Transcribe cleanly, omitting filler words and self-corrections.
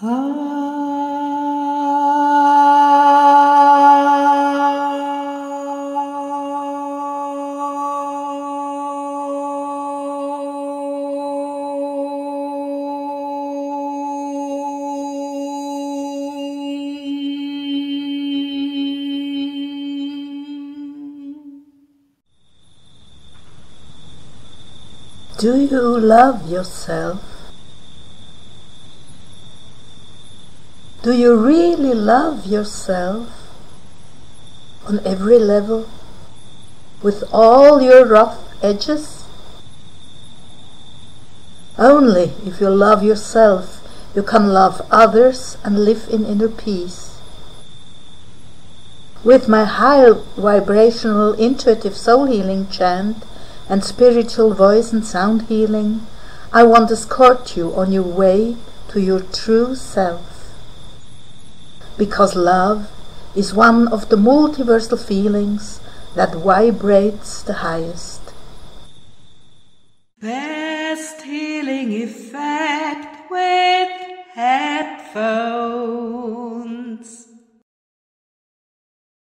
Do you love yourself? Do you really love yourself on every level, with all your rough edges? Only if you love yourself, you can love others and live in inner peace. With my high vibrational intuitive soul healing chant and spiritual voice and sound healing, I want to escort you on your way to your true self. Because love is one of the multiversal feelings that vibrates the highest. Best healing effect with headphones.